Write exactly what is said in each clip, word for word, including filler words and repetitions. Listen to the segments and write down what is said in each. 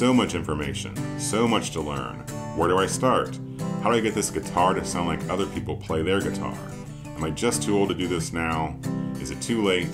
So much information, so much to learn. Where do I start? How do I get this guitar to sound like other people play their guitar? Am I just too old to do this now? Is it too late?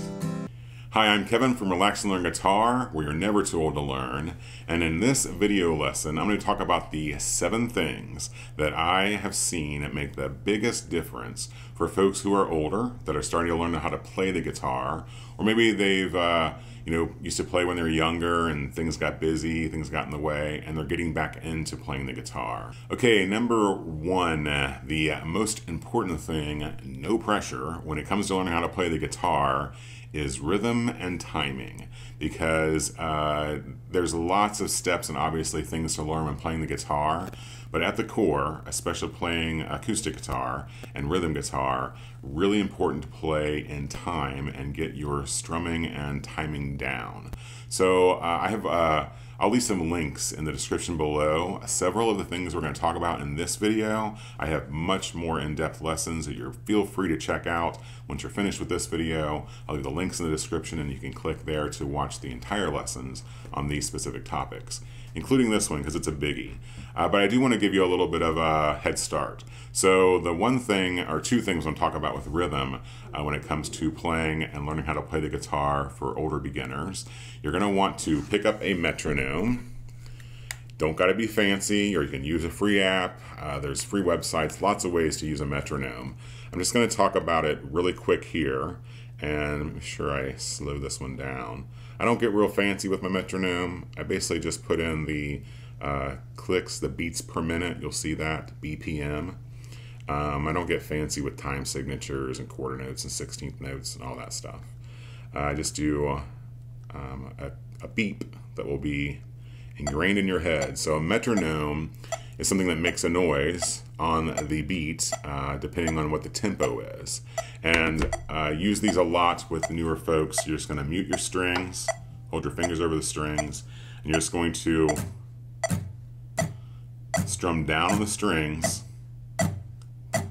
Hi, I'm Kevin from Relax and Learn Guitar, where you're never too old to learn. And in this video lesson, I'm going to talk about the seven things that I have seen make the biggest difference for folks who are older, that are starting to learn how to play the guitar, or maybe they've, uh, you know, used to play when they were younger and things got busy, things got in the way, and they're getting back into playing the guitar. Okay, number one, the most important thing, no pressure, when it comes to learning how to play the guitar is rhythm and timing, because uh, there's lots of steps and obviously things to learn when playing the guitar, but at the core, especially playing acoustic guitar and rhythm guitar, really important to play in time and get your strumming and timing down. So uh, I have, uh, I'll leave some links in the description below. Several of the things we're going to talk about in this video, I have much more in-depth lessons that you feel free to check out once you're finished with this video. I'll leave the links in the description and you can click there to watch the entire lessons on these specific topics, including this one because it's a biggie. Uh, but I do want to give you a little bit of a head start. So the one thing, or two things I'm talking about with rhythm uh, when it comes to playing and learning how to play the guitar for older beginners, you're going to want to pick up a metronome. Don't got to be fancy, or you can use a free app. Uh, there's free websites, lots of ways to use a metronome. I'm just going to talk about it really quick here, and make sure I slow this one down. I don't get real fancy with my metronome. I basically just put in the uh, clicks, the beats per minute. You'll see that, B P M. Um, I don't get fancy with time signatures and quarter notes and sixteenth notes and all that stuff. Uh, I just do um, a, a beep that will be ingrained in your head. So a metronome is something that makes a noise on the beat uh, depending on what the tempo is. And uh, use these a lot with newer folks. You're just going to mute your strings, hold your fingers over the strings, and you're just going to strum down on the strings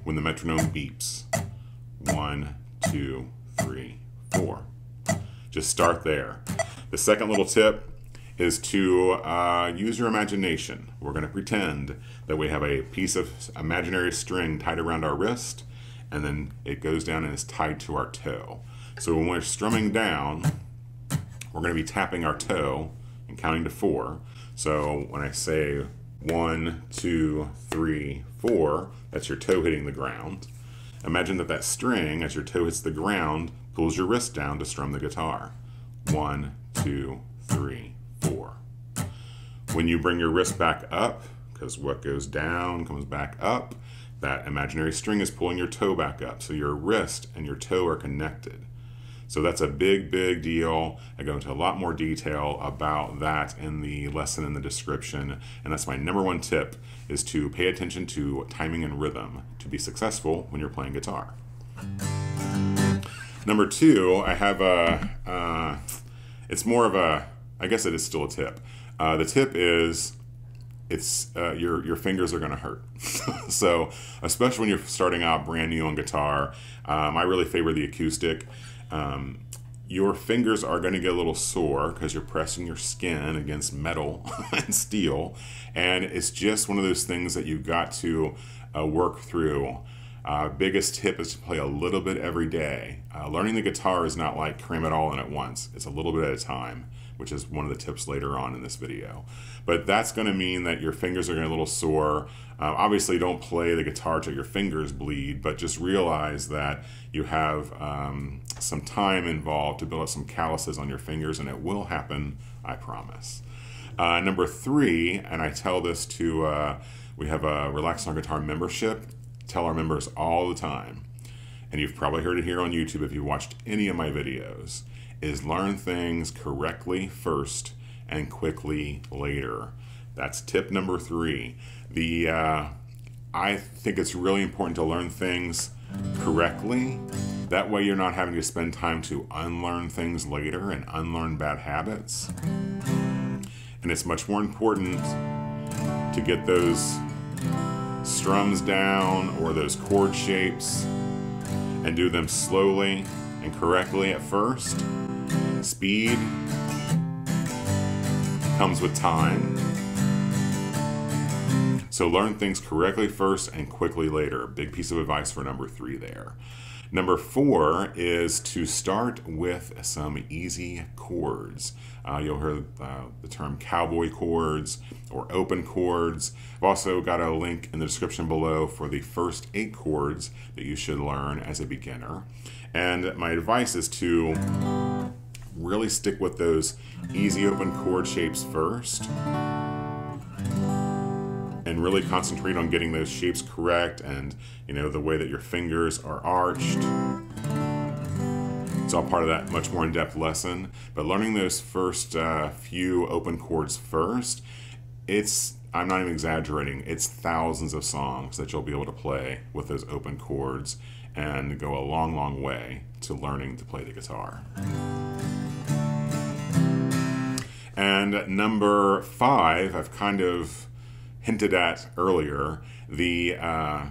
when the metronome beeps. One, two, three, four. Just start there. The second little tip is to uh, use your imagination. We're going to pretend that we have a piece of imaginary string tied around our wrist, and then it goes down and is tied to our toe. So when we're strumming down, we're going to be tapping our toe and counting to four. So when I say one, two, three, four, that's your toe hitting the ground. Imagine that that string, as your toe hits the ground, pulls your wrist down to strum the guitar. One, two, three, four. When you bring your wrist back up, because what goes down comes back up, that imaginary string is pulling your toe back up. So your wrist and your toe are connected. So that's a big, big deal. I go into a lot more detail about that in the lesson in the description. And that's my number one tip, is to pay attention to timing and rhythm to be successful when you're playing guitar. Number two, I have a, uh, it's more of a, I guess it is still a tip. Uh, the tip is, it's uh, your your fingers are going to hurt. So especially when you're starting out brand new on guitar, um, I really favor the acoustic. Um, your fingers are going to get a little sore because you're pressing your skin against metal and steel, and it's just one of those things that you've got to uh, work through. Uh, biggest tip is to play a little bit every day. Uh, learning the guitar is not like cram it all in at once. It's a little bit at a time, which is one of the tips later on in this video. But that's going to mean that your fingers are going to be a little sore. Uh, obviously, don't play the guitar till your fingers bleed, but just realize that you have um, some time involved to build up some calluses on your fingers, and it will happen, I promise. Uh, number three, and I tell this to, uh, we have a Relax and Learn Guitar membership. Tell our members all the time, and you've probably heard it here on YouTube if you watched any of my videos, is learn things correctly first and quickly later. That's tip number three. The uh, I think it's really important to learn things correctly. That way you're not having to spend time to unlearn things later and unlearn bad habits. And it's much more important to get those strums down or those chord shapes and do them slowly and correctly at first. Speed comes with time. So learn things correctly first and quickly later. Big piece of advice for number three there. Number four is to start with some easy chords. Uh, you'll hear uh, the term cowboy chords or open chords. I've also got a link in the description below for the first eight chords that you should learn as a beginner. And my advice is to really stick with those easy open chord shapes first, and really concentrate on getting those shapes correct and, you know, the way that your fingers are arched. It's all part of that much more in-depth lesson, but learning those first uh, few open chords first, it's, I'm not even exaggerating, it's thousands of songs that you'll be able to play with those open chords and go a long, long way to learning to play the guitar. And number five, I've kind of hinted at earlier, the uh,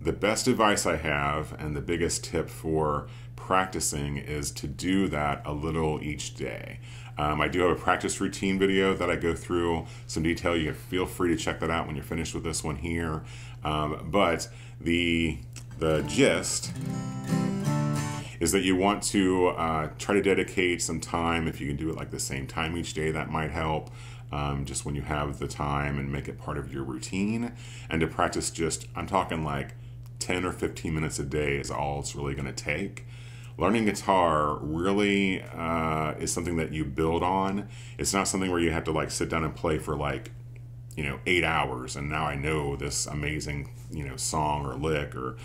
the best advice I have and the biggest tip for practicing is to do that a little each day. Um, I do have a practice routine video that I go through some detail. You feel free to check that out when you're finished with this one here. Um, but the the gist is that you want to uh, try to dedicate some time. If you can do it like the same time each day, that might help. Um, just when you have the time, and make it part of your routine, and to practice just, I'm talking like ten or fifteen minutes a day is all it's really going to take. Learning guitar really uh, is something that you build on. It's not something where you have to like sit down and play for like, you know, eight hours and now I know this amazing, you know, song or lick or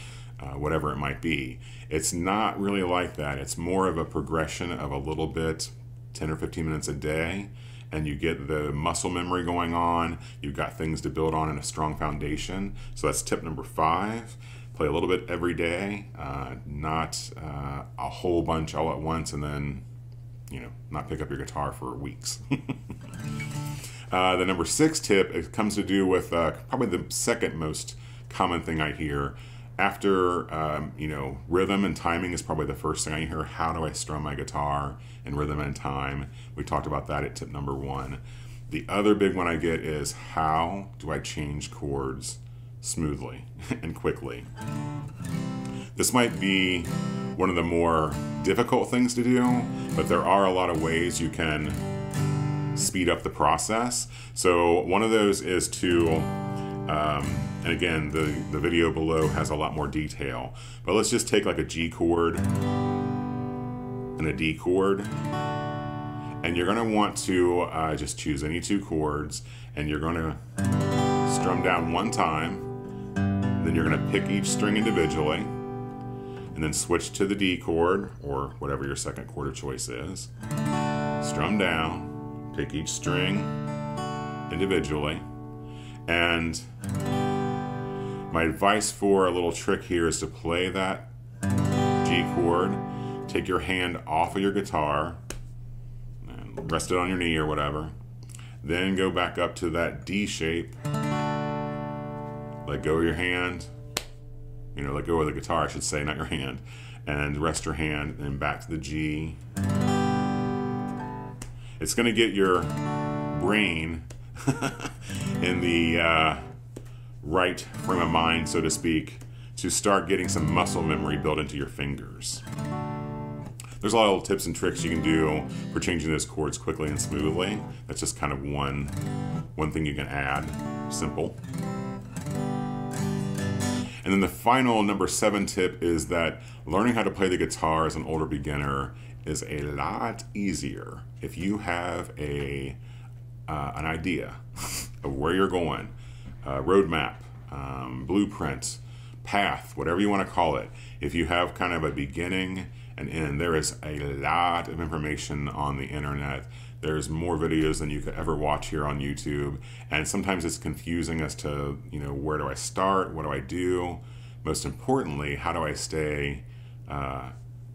Uh, whatever it might be. It's not really like that. It's more of a progression of a little bit, ten or fifteen minutes a day, and you get the muscle memory going on. You've got things to build on and a strong foundation. So that's tip number five. Play a little bit every day, uh, not uh, a whole bunch all at once, and then, you know, not pick up your guitar for weeks. uh, the number six tip, it comes to do with uh, probably the second most common thing I hear. After, um, you know, rhythm and timing is probably the first thing I hear. How do I strum my guitar in rhythm and time? We talked about that at tip number one. The other big one I get is, how do I change chords smoothly and quickly? This might be one of the more difficult things to do, but there are a lot of ways you can speed up the process. So one of those is to... Um, and again, the, the video below has a lot more detail, but let's just take like a G chord and a D chord, and you're going to want to uh, just choose any two chords, and you're going to strum down one time, then you're going to pick each string individually, and then switch to the D chord, or whatever your second chord of choice is, strum down, pick each string individually. And my advice for a little trick here is to play that G chord, take your hand off of your guitar, and rest it on your knee or whatever, then go back up to that D shape, let go of your hand, you know, let go of the guitar, I should say, not your hand, and rest your hand, then back to the G. It's going to get your brain in the uh, right frame of mind, so to speak, to start getting some muscle memory built into your fingers. There's a lot of little tips and tricks you can do for changing those chords quickly and smoothly. That's just kind of one, one thing you can add. Simple. And then the final number seven tip is that learning how to play the guitar as an older beginner is a lot easier if you have a Uh, an idea of where you're going, uh, roadmap, um, blueprint, path, whatever you want to call it. If you have kind of a beginning and end, there is a lot of information on the internet. There's more videos than you could ever watch here on YouTube. And sometimes it's confusing as to, you know, where do I start? What do I do? Most importantly, how do I stay uh,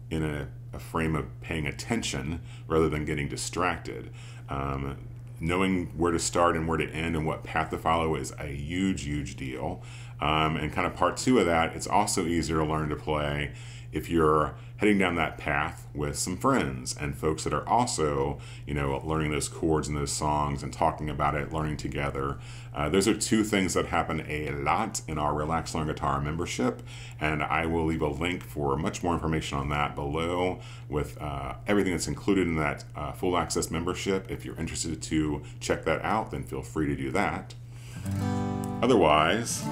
in a, a frame of paying attention rather than getting distracted? Um, Knowing where to start and where to end and what path to follow is a huge, huge deal. Um, and kind of part two of that, it's also easier to learn to play if you're heading down that path with some friends and folks that are also, you know, learning those chords and those songs and talking about it, learning together. Uh, those are two things that happen a lot in our Relax Learn Guitar membership, and I will leave a link for much more information on that below with uh, everything that's included in that uh, full access membership. If you're interested to check that out, then feel free to do that. Otherwise,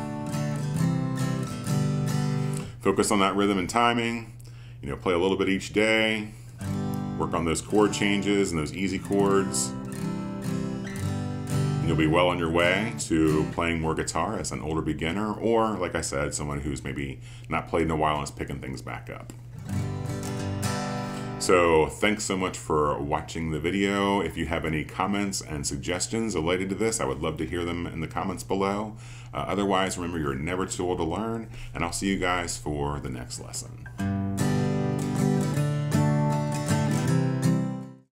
focus on that rhythm and timing, you know, play a little bit each day, work on those chord changes and those easy chords, and you'll be well on your way to playing more guitar as an older beginner, or, like I said, someone who's maybe not played in a while and is picking things back up. So thanks so much for watching the video. If you have any comments and suggestions related to this, I would love to hear them in the comments below. Uh, otherwise, remember, you're never too old to learn, and I'll see you guys for the next lesson.